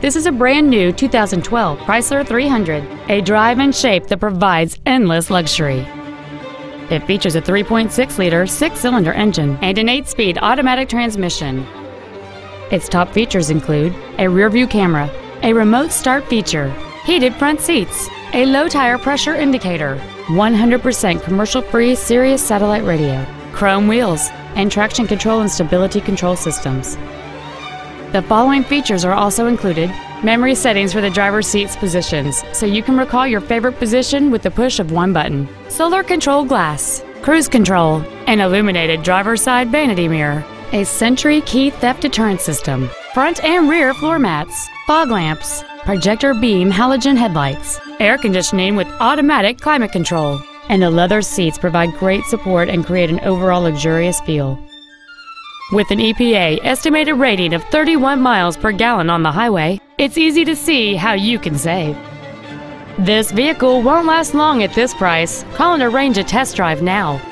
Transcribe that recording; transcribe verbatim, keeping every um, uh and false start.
This is a brand new two thousand twelve Chrysler three hundred, a drive and shape that provides endless luxury. It features a three point six liter six-cylinder engine and an eight-speed automatic transmission. Its top features include a rear-view camera, a remote start feature, heated front seats, a low-tire pressure indicator, one hundred percent commercial-free Sirius satellite radio, chrome wheels, and traction control and stability control systems. The following features are also included: memory settings for the driver's seat's positions, so you can recall your favorite position with the push of one button, solar control glass, cruise control, an illuminated driver's side vanity mirror, a Sentry key theft deterrent system, front and rear floor mats, fog lamps, projector beam halogen headlights, air conditioning with automatic climate control, and the leather seats provide great support and create an overall luxurious feel. With an E P A estimated rating of thirty-one miles per gallon on the highway, it's easy to see how you can save. This vehicle won't last long at this price. Call and arrange a test drive now.